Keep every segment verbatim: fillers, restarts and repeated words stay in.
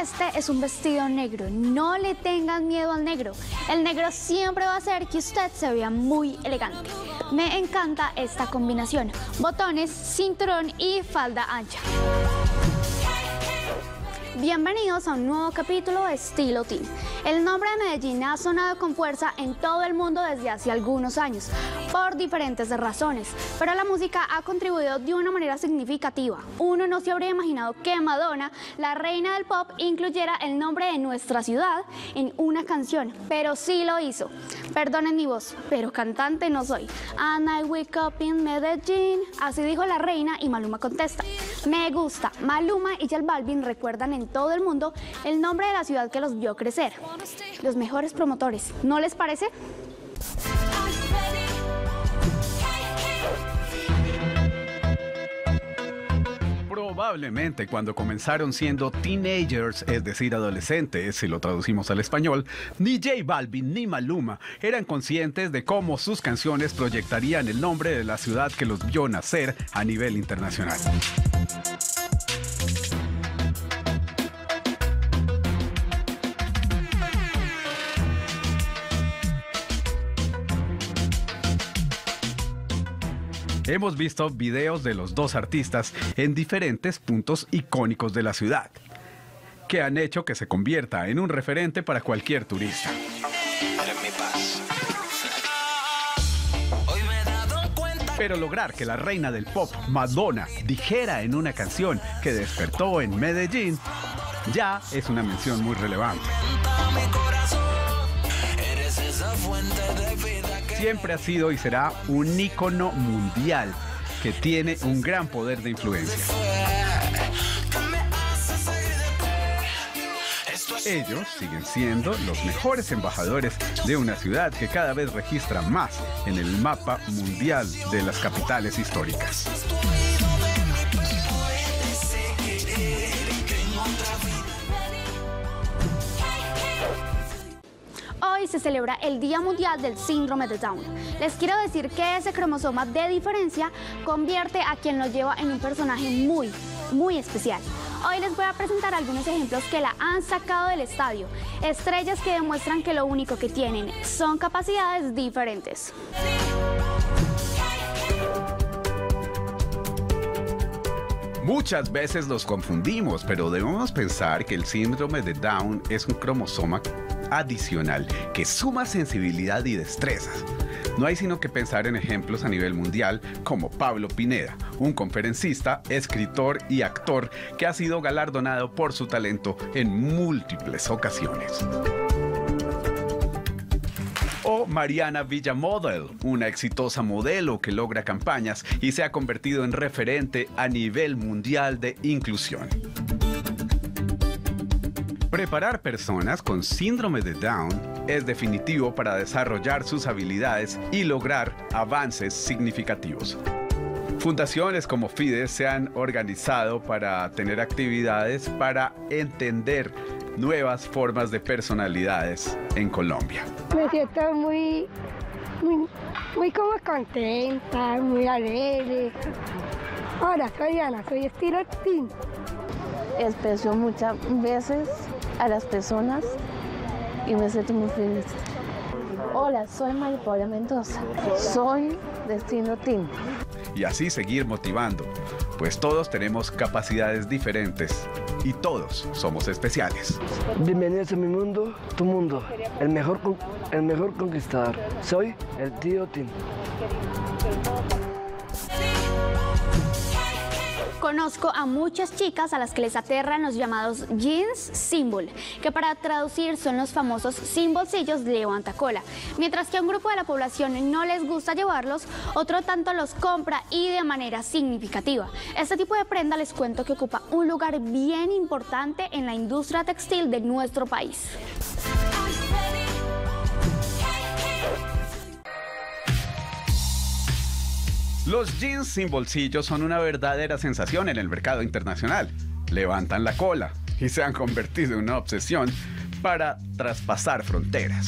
Este es un vestido negro, no le tengan miedo al negro. El negro siempre va a hacer que usted se vea muy elegante. Me encanta esta combinación, botones, cinturón y falda ancha. Bienvenidos a un nuevo capítulo de Estilo Teen. El nombre de Medellín ha sonado con fuerza en todo el mundo desde hace algunos años, por diferentes razones, pero la música ha contribuido de una manera significativa. Uno no se habría imaginado que Madonna, la reina del pop, incluyera el nombre de nuestra ciudad en una canción, pero sí lo hizo. Perdonen mi voz, pero cantante no soy. And I wake up in Medellín. Así dijo la reina y Maluma contesta. Me gusta. Maluma y J Balvin recuerdan en todo el mundo el nombre de la ciudad que los vio crecer. Los mejores promotores, ¿no les parece? Probablemente cuando comenzaron siendo teenagers, es decir, adolescentes, si lo traducimos al español, ni J Balvin ni Maluma eran conscientes de cómo sus canciones proyectarían el nombre de la ciudad que los vio nacer a nivel internacional. Hemos visto videos de los dos artistas en diferentes puntos icónicos de la ciudad, que han hecho que se convierta en un referente para cualquier turista. Pero lograr que la reina del pop, Madonna, dijera en una canción que despertó en Medellín, ya es una mención muy relevante. Siempre ha sido y será un ícono mundial que tiene un gran poder de influencia. Ellos siguen siendo los mejores embajadores de una ciudad que cada vez registra más en el mapa mundial de las capitales históricas. Hoy se celebra el Día Mundial del Síndrome de Down. Les quiero decir que ese cromosoma de diferencia convierte a quien lo lleva en un personaje muy, muy especial. Hoy les voy a presentar algunos ejemplos que la han sacado del estadio. Estrellas que demuestran que lo único que tienen son capacidades diferentes. Muchas veces los confundimos, pero debemos pensar que el síndrome de Down es un cromosoma adicional que suma sensibilidad y destrezas. No hay sino que pensar en ejemplos a nivel mundial como Pablo Pineda, un conferencista, escritor y actor que ha sido galardonado por su talento en múltiples ocasiones. O Mariana Villamodel, una exitosa modelo que logra campañas y se ha convertido en referente a nivel mundial de inclusión. Preparar personas con síndrome de Down es definitivo para desarrollar sus habilidades y lograr avances significativos. Fundaciones como FIDES se han organizado para tener actividades para entender nuevas formas de personalidades en Colombia. Me siento muy, muy, muy como contenta, muy alegre. Ahora soy Ana, soy Estilo Teen. Expreso muchas veces a las personas y me siento muy feliz. Hola, soy María Paula Mendoza, soy Destino Tim. Y así seguir motivando, pues todos tenemos capacidades diferentes y todos somos especiales. Bienvenidos a mi mundo, tu mundo, el mejor, el mejor conquistador. Soy el tío Tim. Conozco a muchas chicas a las que les aterran los llamados jeans símbolo, que para traducir son los famosos sin bolsillos levantacola. Mientras que a un grupo de la población no les gusta llevarlos, otro tanto los compra y de manera significativa. Este tipo de prenda les cuento que ocupa un lugar bien importante en la industria textil de nuestro país. Los jeans sin bolsillos son una verdadera sensación en el mercado internacional. Levantan la cola y se han convertido en una obsesión para traspasar fronteras.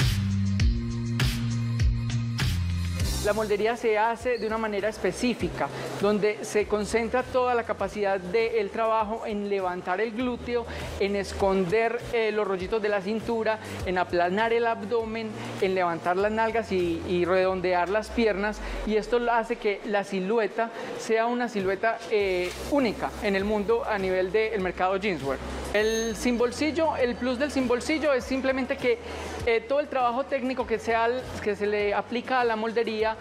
La moldería se hace de una manera específica, donde se concentra toda la capacidad del trabajo en levantar el glúteo, en esconder eh, los rollitos de la cintura, en aplanar el abdomen, en levantar las nalgas y, y redondear las piernas, y esto hace que la silueta sea una silueta eh, única en el mundo a nivel del mercado jeanswear. El sin bolsillo, el plus del sin bolsillo es simplemente que eh, todo el trabajo técnico que, sea, que se le aplica a la moldería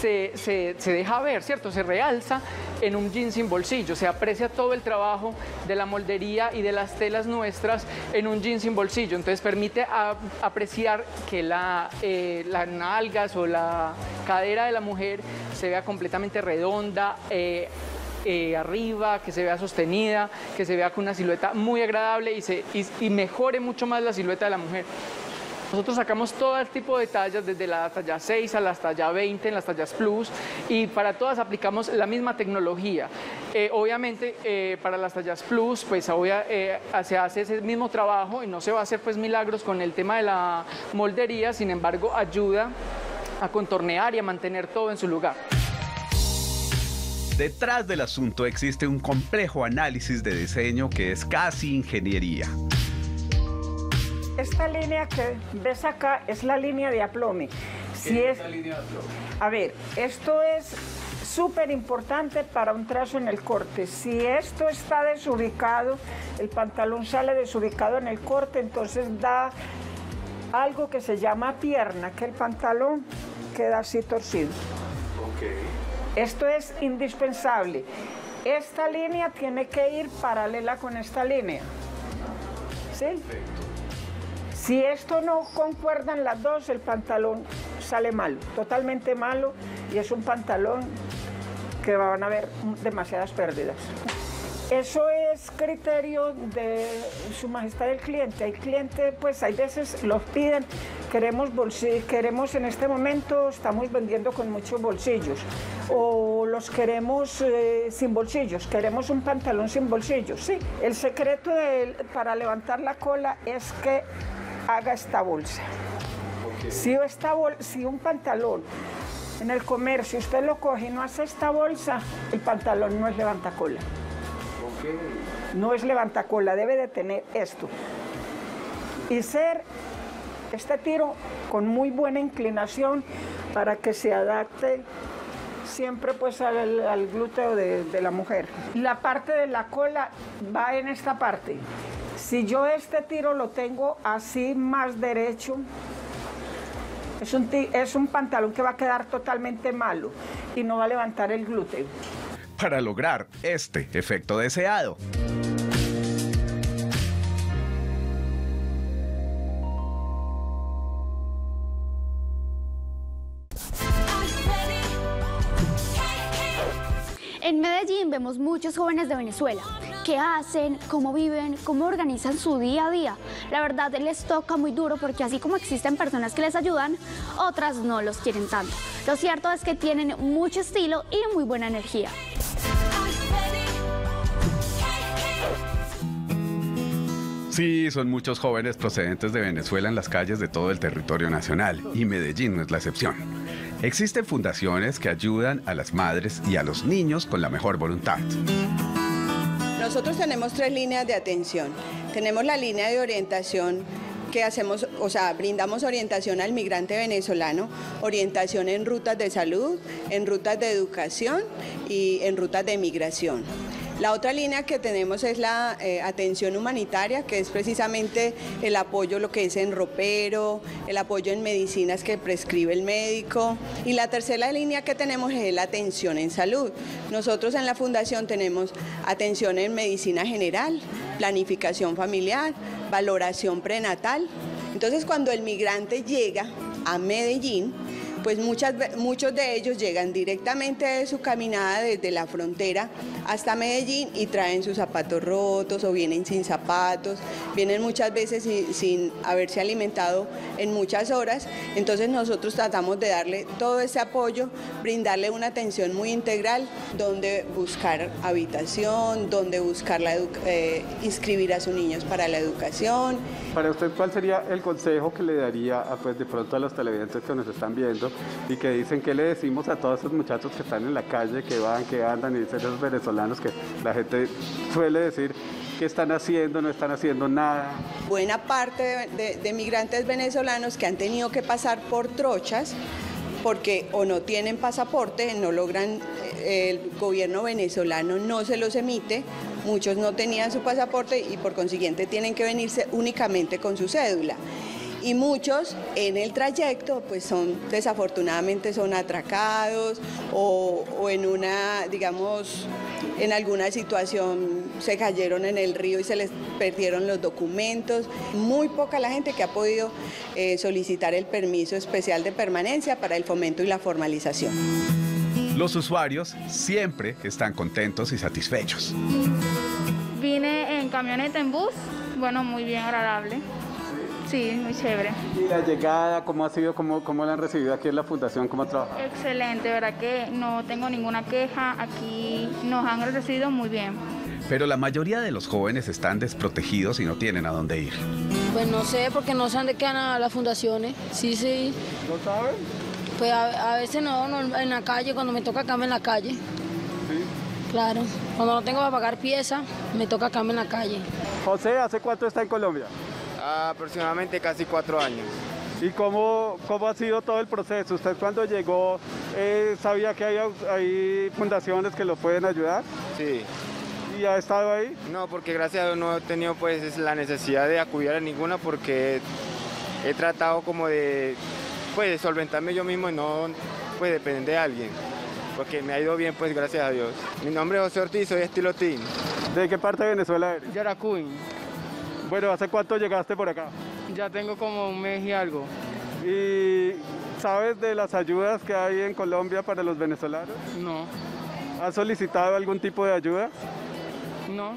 se, se, se deja ver, ¿cierto? Se realza en un jean sin bolsillo, se aprecia todo el trabajo de la moldería y de las telas nuestras en un jean sin bolsillo, entonces permite a, apreciar que la, eh, las nalgas o la cadera de la mujer se vea completamente redonda, eh, Eh, arriba, que se vea sostenida, que se vea con una silueta muy agradable y, se, y, y mejore mucho más la silueta de la mujer. Nosotros sacamos todo el tipo de tallas, desde la talla seis a la talla veinte, en las tallas plus, y para todas aplicamos la misma tecnología. Eh, obviamente, eh, para las tallas plus, pues obvia, eh, se hace ese mismo trabajo y no se va a hacer pues milagros con el tema de la moldería, sin embargo, ayuda a contornear y a mantener todo en su lugar. Detrás del asunto existe un complejo análisis de diseño que es casi ingeniería. Esta línea que ves acá es la línea de aplome. Si es... ¿Qué es la línea de aplome? A ver, esto es súper importante para un trazo en el corte. Si esto está desubicado, el pantalón sale desubicado en el corte, entonces da algo que se llama pierna, que el pantalón queda así torcido. Ok. Esto es indispensable. Esta línea tiene que ir paralela con esta línea. ¿Sí? Perfecto. Si esto no concuerdan las dos, el pantalón sale malo, totalmente malo, y es un pantalón que van a haber demasiadas pérdidas. Eso es criterio de su majestad el cliente. El cliente, pues, hay veces los piden, queremos bolsillos, queremos en este momento, estamos vendiendo con muchos bolsillos, o los queremos eh, sin bolsillos, queremos un pantalón sin bolsillos. Sí, el secreto de él, para levantar la cola, es que haga esta bolsa. Okay. Si, esta bol si un pantalón en el comercio usted lo coge y no hace esta bolsa, el pantalón no es levantacola. No es levantacola, debe de tener esto. Y ser este tiro con muy buena inclinación para que se adapte siempre pues al, al glúteo de, de la mujer. La parte de la cola va en esta parte. Si yo este tiro lo tengo así más derecho, es un, es un pantalón que va a quedar totalmente malo y no va a levantar el glúteo. Para lograr este efecto deseado, en Medellín vemos muchos jóvenes de Venezuela. ¿Qué hacen? ¿Cómo viven? ¿Cómo organizan su día a día? La verdad les toca muy duro porque así como existen personas que les ayudan, otras no los quieren tanto. Lo cierto es que tienen mucho estilo y muy buena energía. Sí, son muchos jóvenes procedentes de Venezuela en las calles de todo el territorio nacional, y Medellín no es la excepción. Existen fundaciones que ayudan a las madres y a los niños con la mejor voluntad. Nosotros tenemos tres líneas de atención. Tenemos la línea de orientación que hacemos, o sea, brindamos orientación al migrante venezolano, orientación en rutas de salud, en rutas de educación y en rutas de migración. La otra línea que tenemos es la eh, atención humanitaria, que es precisamente el apoyo, lo que es en ropero, el apoyo en medicinas que prescribe el médico. Y la tercera línea que tenemos es la atención en salud. Nosotros en la fundación tenemos atención en medicina general, planificación familiar, valoración prenatal. Entonces, cuando el migrante llega a Medellín, pues muchas, muchos de ellos llegan directamente de su caminada desde la frontera hasta Medellín y traen sus zapatos rotos o vienen sin zapatos, vienen muchas veces sin, sin haberse alimentado en muchas horas. Entonces nosotros tratamos de darle todo ese apoyo, brindarle una atención muy integral, donde buscar habitación, donde buscar la eh, inscribir a sus niños para la educación. Para usted, ¿cuál sería el consejo que le daría a, pues, de pronto a los televidentes que nos están viendo y que dicen que le decimos a todos esos muchachos que están en la calle, que van, que andan, y dicen esos venezolanos que la gente suele decir que están haciendo, no están haciendo nada. Buena parte de, de, de migrantes venezolanos que han tenido que pasar por trochas porque o no tienen pasaporte, no logran, el gobierno venezolano no se los emite, muchos no tenían su pasaporte y por consiguiente tienen que venirse únicamente con su cédula. Y muchos en el trayecto pues son, desafortunadamente son atracados o, o en una, digamos, en alguna situación se cayeron en el río y se les perdieron los documentos. Muy poca la gente que ha podido eh, solicitar el permiso especial de permanencia para el fomento y la formalización. Los usuarios siempre están contentos y satisfechos. Vine en camioneta, en bus, bueno, muy bien, agradable. Sí, muy chévere. ¿Y la llegada, cómo ha sido, cómo, cómo la han recibido aquí en la Fundación, cómo trabaja? Excelente, verdad que no tengo ninguna queja, aquí nos han recibido muy bien. Pero la mayoría de los jóvenes están desprotegidos y no tienen a dónde ir. Pues no sé, porque no saben de qué van a las fundaciones, sí, sí. ¿No saben? Pues a, a veces no, no, en la calle, cuando me toca cama en la calle. ¿Sí? Claro, cuando no tengo para pagar piezas, me toca cama en la calle. José, ¿hace cuánto está en Colombia? Aproximadamente casi cuatro años. ¿Y cómo, cómo ha sido todo el proceso? ¿Usted cuando llegó eh, sabía que hay, hay fundaciones que lo pueden ayudar? Sí. ¿Y ha estado ahí? No, porque gracias a Dios no he tenido pues la necesidad de acudir a ninguna porque he, he tratado como de, pues, de solventarme yo mismo y no pues depender de alguien. Porque me ha ido bien, pues gracias a Dios. Mi nombre es José Ortiz, soy Estilo Teen. ¿De qué parte de Venezuela eres? Yaracuy. Bueno, ¿hace cuánto llegaste por acá? Ya tengo como un mes y algo. ¿Y sabes de las ayudas que hay en Colombia para los venezolanos? No. ¿Has solicitado algún tipo de ayuda? No.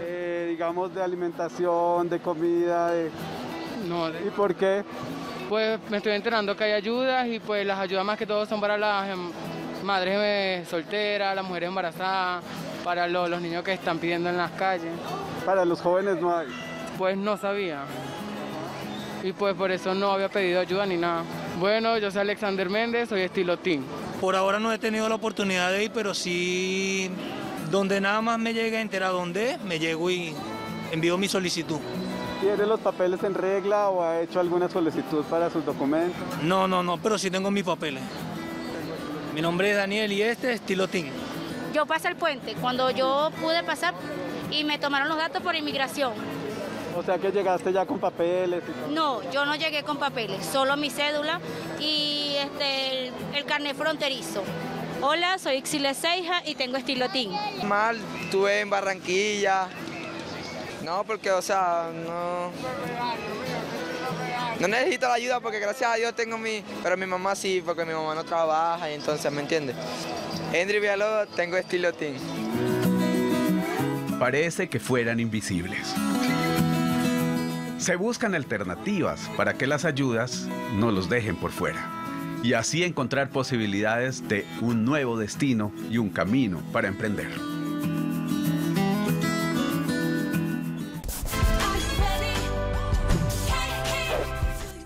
Eh, digamos de alimentación, de comida, de... No. De... ¿Y por qué? Pues me estoy enterando que hay ayudas y pues las ayudas más que todo son para las madres solteras, las mujeres embarazadas, para los, los niños que están pidiendo en las calles. ¿Para los jóvenes no hay? Pues no sabía, y pues por eso no había pedido ayuda ni nada. Bueno, yo soy Alexander Méndez, soy Estilo Team. Por ahora no he tenido la oportunidad de ir, pero sí, donde nada más me llegue a enterar dónde, me llego y envío mi solicitud. ¿Tiene los papeles en regla o ha hecho alguna solicitud para sus documentos? No, no, no, pero sí tengo mis papeles. Mi nombre es Daniel y este es Estilo Team. Yo pasé el puente, cuando yo pude pasar y me tomaron los datos por inmigración. O sea que llegaste ya con papeles. No, yo no llegué con papeles, solo mi cédula y este, el, el carnet fronterizo. Hola, soy Ixile Seija y tengo Estilo Teen. Mal, estuve en Barranquilla. No, porque, o sea, no... No necesito la ayuda porque gracias a Dios tengo mi... Pero mi mamá sí, porque mi mamá no trabaja y entonces, ¿me entiendes? Henry Vialo, tengo Estilo Teen. Parece que fueran invisibles. Se buscan alternativas para que las ayudas no los dejen por fuera y así encontrar posibilidades de un nuevo destino y un camino para emprender.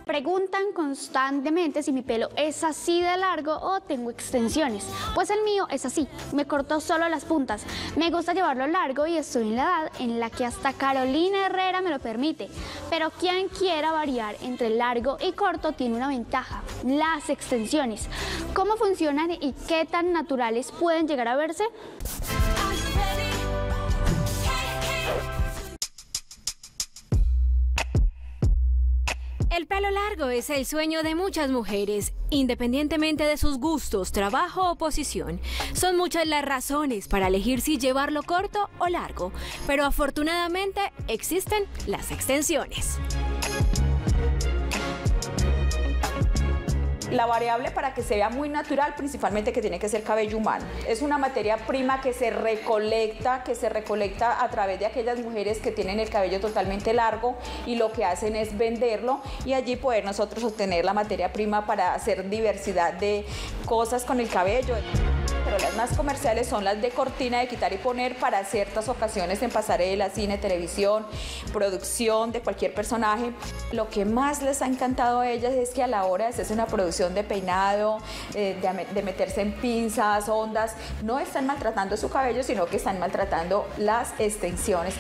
Preguntan constantemente si mi pelo es así de largo o tengo extensiones. Pues el mío es así, me corto solo las puntas. Me gusta llevarlo largo y estoy en la edad en la que hasta Carolina Herrera me lo permite. Pero quien quiera variar entre largo y corto tiene una ventaja, las extensiones. ¿Cómo funcionan y qué tan naturales pueden llegar a verse? El pelo largo es el sueño de muchas mujeres, independientemente de sus gustos, trabajo o posición. Son muchas las razones para elegir si llevarlo corto o largo, pero afortunadamente existen las extensiones. La variable para que se vea muy natural, principalmente que tiene que ser cabello humano. Es una materia prima que se recolecta, que se recolecta a través de aquellas mujeres que tienen el cabello totalmente largo y lo que hacen es venderlo y allí poder nosotros obtener la materia prima para hacer diversidad de cosas con el cabello. pero las más comerciales son las de cortina de quitar y poner para ciertas ocasiones en pasarela, cine, televisión, producción de cualquier personaje. Lo que más les ha encantado a ellas es que a la hora de hacerse una producción de peinado, eh, de, de meterse en pinzas, ondas, no están maltratando su cabello, sino que están maltratando las extensiones.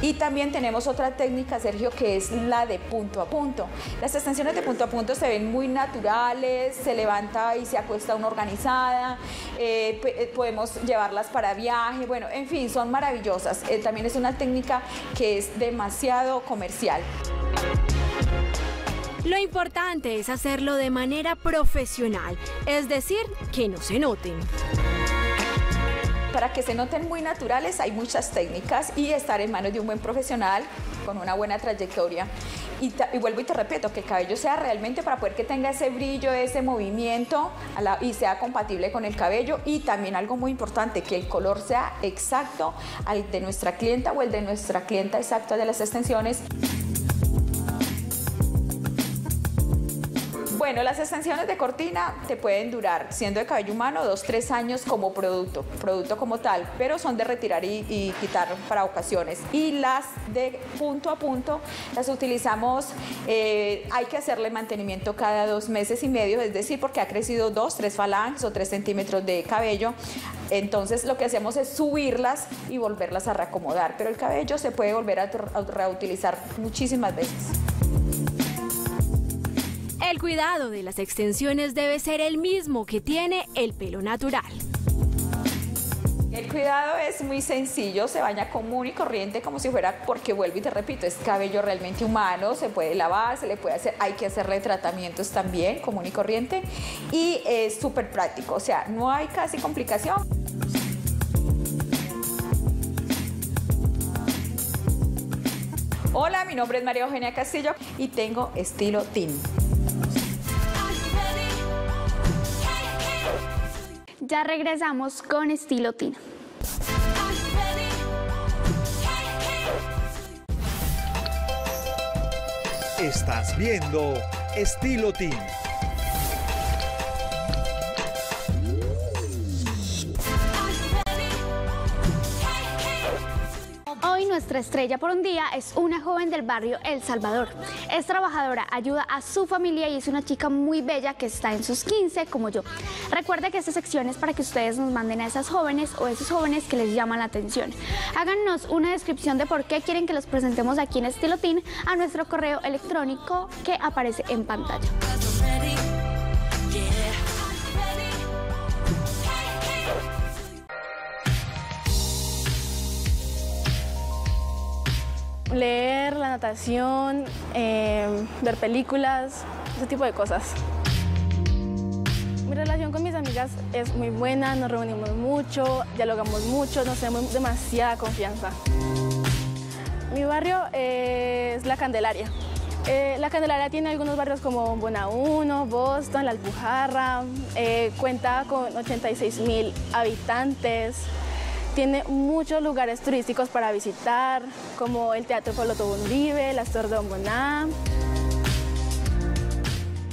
Y también tenemos otra técnica, Sergio, que es la de punto a punto. Las extensiones de punto a punto se ven muy naturales, se levanta y se acuesta una organizada, eh, podemos llevarlas para viaje, bueno, en fin, son maravillosas. Eh, también es una técnica que es demasiado comercial. Lo importante es hacerlo de manera profesional, es decir, que no se noten. Para que se noten muy naturales hay muchas técnicas y estar en manos de un buen profesional con una buena trayectoria. Y, y vuelvo y te repito, que el cabello sea realmente para poder que tenga ese brillo, ese movimiento a la, y sea compatible con el cabello. Y también algo muy importante, que el color sea exacto al de nuestra clienta o el de nuestra clienta exacto de las extensiones. Bueno, las extensiones de cortina te pueden durar, siendo de cabello humano, dos, tres años como producto, producto como tal, pero son de retirar y, y quitar para ocasiones. Y las de punto a punto las utilizamos, eh, hay que hacerle mantenimiento cada dos meses y medio, es decir, porque ha crecido dos, tres falanges o tres centímetros de cabello. Entonces lo que hacemos es subirlas y volverlas a reacomodar, pero el cabello se puede volver a reutilizar muchísimas veces. El cuidado de las extensiones debe ser el mismo que tiene el pelo natural. El cuidado es muy sencillo, se baña común y corriente como si fuera, porque vuelvo y te repito, es cabello realmente humano, se puede lavar, se le puede hacer, hay que hacerle tratamientos también común y corriente, y es súper práctico, o sea, no hay casi complicación. Hola, mi nombre es María Eugenia Castillo y tengo Estilo Teen. Ya regresamos con Estilo Teen. Estás viendo Estilo Teen. Hoy nuestra estrella por un día es una joven del barrio El Salvador. Es trabajadora, ayuda a su familia y es una chica muy bella que está en sus quince como yo. Recuerda que esta sección es para que ustedes nos manden a esas jóvenes o esos jóvenes que les llaman la atención. Háganos una descripción de por qué quieren que los presentemos aquí en Estilo Teen a nuestro correo electrónico que aparece en pantalla. Leer, la natación, eh, ver películas, ese tipo de cosas. Mi relación con mis amigas es muy buena, nos reunimos mucho, dialogamos mucho, nos tenemos demasiada confianza. Mi barrio eh, es La Candelaria. Eh, La Candelaria tiene algunos barrios como Bonaúno, Boston, La Alpujarra, eh, cuenta con ochenta y seis mil habitantes. Tiene muchos lugares turísticos para visitar, como el Teatro de Pueblo Tobón Uribe, el Astor de Omboná.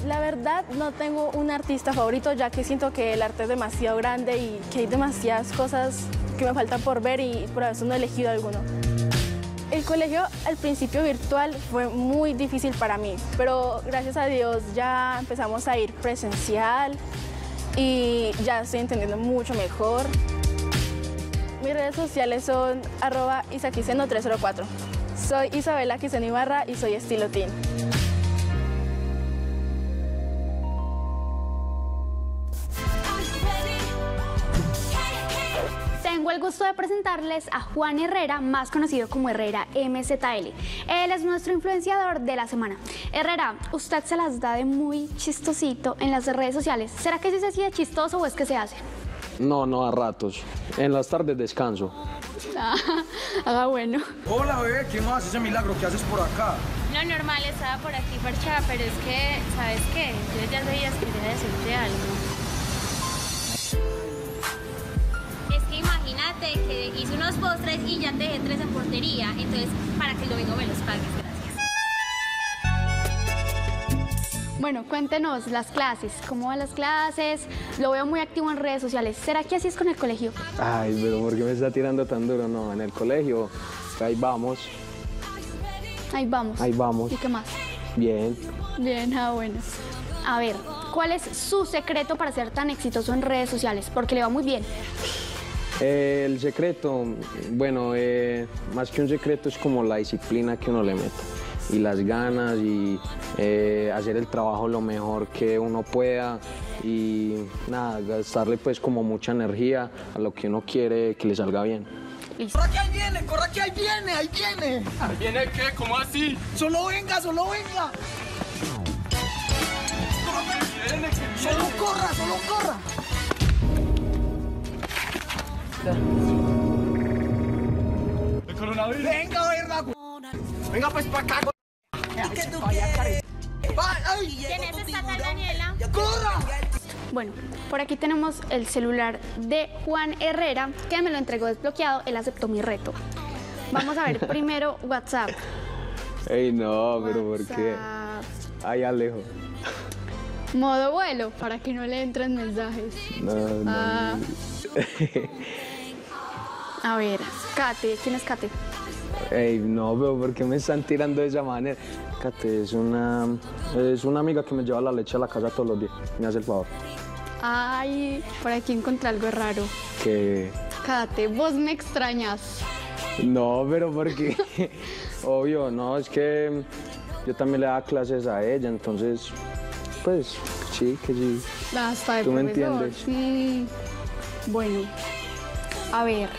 La verdad, no tengo un artista favorito, ya que siento que el arte es demasiado grande y que hay demasiadas cosas que me faltan por ver y por eso no he elegido alguno. El colegio al principio virtual fue muy difícil para mí, pero gracias a Dios ya empezamos a ir presencial y ya estoy entendiendo mucho mejor. Mis redes sociales son arroba Isa Quiceno tres cero cuatro. Soy Isabela Quiceno Ibarra y soy Estilo Teen. Tengo el gusto de presentarles a Juan Herrera, más conocido como Herrera M Z L. Él es nuestro influenciador de la semana. Herrera, usted se las da de muy chistosito en las redes sociales. ¿Será que sí se hacía chistoso o es que se hace? No, no, a ratos. En las tardes descanso. Ah, ah, bueno. Hola, bebé, ¿qué más? Ese milagro, ¿qué haces por acá? Lo normal, estaba por aquí parchada, pero es que, ¿sabes qué? Yo ya sabía que quería decirte algo. Es que imagínate que hice unos postres y ya te dejé tres en portería, entonces para que el domingo me los pagues, gracias. Bueno, cuéntenos las clases, cómo van las clases, lo veo muy activo en redes sociales. ¿Será que así es con el colegio? Ay, pero ¿por qué me está tirando tan duro? No, en el colegio, ahí vamos. Ahí vamos. Ahí vamos. ¿Y qué más? Bien. Bien, ah, bueno. A ver, ¿cuál es su secreto para ser tan exitoso en redes sociales? Porque le va muy bien. Eh, el secreto, bueno, eh, más que un secreto es como la disciplina que uno le mete y las ganas y eh, hacer el trabajo lo mejor que uno pueda y nada, gastarle pues como mucha energía a lo que uno quiere que le salga bien. ¡Corra que ahí viene! ¡Corra que ahí viene! ¡Ahí viene! ¿Ahí viene qué? ¿Cómo así? ¡Solo venga! ¡Solo venga! ¡Corra que viene! Que viene. ¡Solo corra! ¡Solo corra! ¿El coronavirus? Venga, verga, venga pues para acá. ¿Qué tú quieres? ¿Quién es esta tal Daniela? ¡Corra! Bueno, por aquí tenemos el celular de Juan Herrera, que me lo entregó desbloqueado, él aceptó mi reto. Vamos a ver primero WhatsApp. Ey, no, pero ¿por qué? Ay, Alejo. Modo vuelo, para que no le entren mensajes. No, no. Ah. A ver, Kate, ¿quién es Kate? Ey, no, pero ¿por qué me están tirando de esa manera? Kate es una, es una amiga que me lleva la leche a la casa todos los días. Me hace el favor. Ay, por aquí encontré algo raro. ¿Qué? Kate, vos me extrañas. No, pero porque... Obvio, no, es que yo también le daba clases a ella, entonces... Pues, sí, que sí. Hasta de ¿Tú profesor. me entiendes? Sí. Bueno, a ver,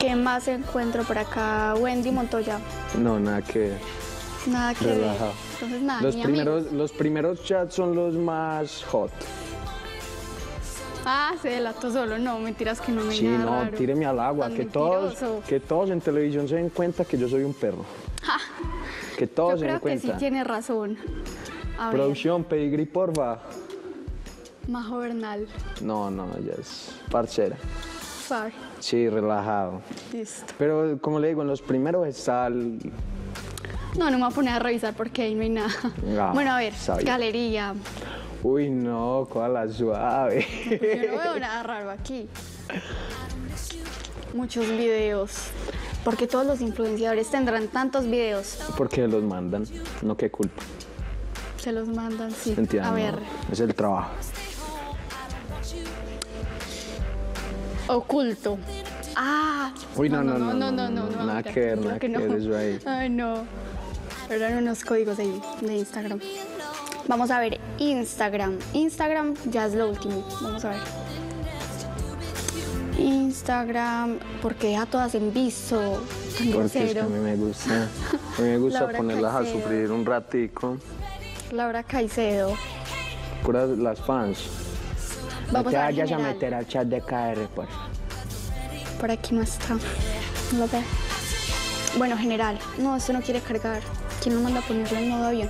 ¿qué más encuentro por acá? Wendy Montoya. No, nada que ver. Nada que ver. Entonces, nada, los primeros, los primeros chats son los más hot. Ah, se delató solo. No, mentiras que no me digas. Sí, no, raro. Tíreme al agua. Que todos, que todos en televisión se den cuenta que yo soy un perro. Ja. Que todos yo se den cuenta. Creo que sí tiene razón. A Producción, ver. Pedigrí, porfa. Majo Bernal. No, no, ya es parcera. Suave. Sí, relajado. Listo. Pero, como le digo, en los primeros está el... No, no me voy a poner a revisar porque ahí no hay nada. No, bueno, a ver, sabía. Galería. Uy, no, cuál suave. No, pues yo no veo nada raro aquí. Muchos videos. ¿Por qué todos los influenciadores tendrán tantos videos? Porque los mandan, no qué culpa. Se los mandan, sí. Entiendo, a ver. Es el trabajo. Oculto. Ah. Uy, no, no, no, no, no, no, no, no, no nada que ver, nada que ver eso ahí. Ay, no. Pero eran unos códigos ahí de Instagram. Vamos a ver Instagram. Instagram ya es lo último. Vamos a ver. Instagram, porque a todas en viso. Porque es que a mí me gusta. A mí me gusta ponerlas a sufrir un ratico. Laura Caicedo. Puras las fans. Vamos no te vayas a, a meter al chat de K R, por favor. Por aquí no está. No lo veo. Bueno, general. No, esto no quiere cargar. ¿Quién lo manda a ponerlo en modo avión?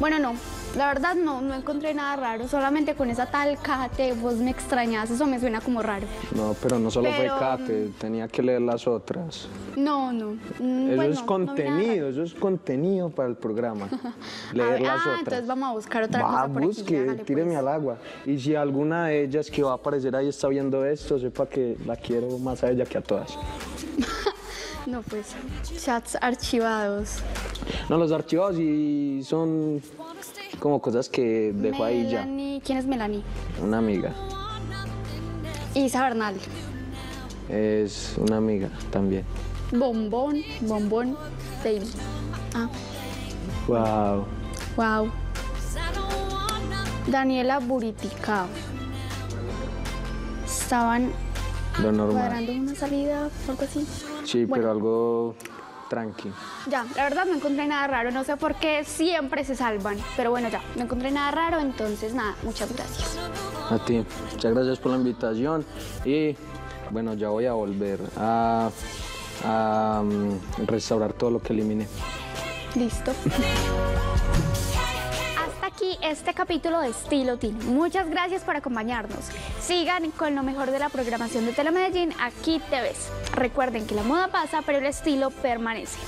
Bueno, no. La verdad, no. No encontré nada raro. Solamente con esa tal Kate, vos me extrañas. Eso me suena como raro. No, pero no solo pero, fue Kate. Tenía que leer las otras. No, no. Eso bueno, es contenido. No eso es contenido para el programa. Leer ver, las ah, otras. Entonces vamos a buscar otra va, cosa por busque, aquí. Tíreme pues. al agua. Y si alguna de ellas que va a aparecer ahí está viendo esto, sepa que la quiero más a ella que a todas. No, pues, chats archivados. No, los archivados y son como cosas que dejo Melanie. ahí ya. ¿Quién es Melanie? Una amiga. Isa Bernal. Es una amiga también. Bombón, bombón, baby. Ah. Wow. Wow. Daniela Buritica. Estaban Lo normal. cuadrando una salida o algo así. Sí, bueno. pero algo tranqui. Ya, la verdad no encontré nada raro, no sé por qué siempre se salvan. Pero bueno, ya, no encontré nada raro, entonces nada, muchas gracias. A ti, muchas gracias por la invitación. Y bueno, ya voy a volver a, a um, restaurar todo lo que eliminé. Listo. Aquí este capítulo de Estilo Teen. Muchas gracias por acompañarnos. Sigan con lo mejor de la programación de Telemedellín aquí te ves. Recuerden que la moda pasa, pero el estilo permanece.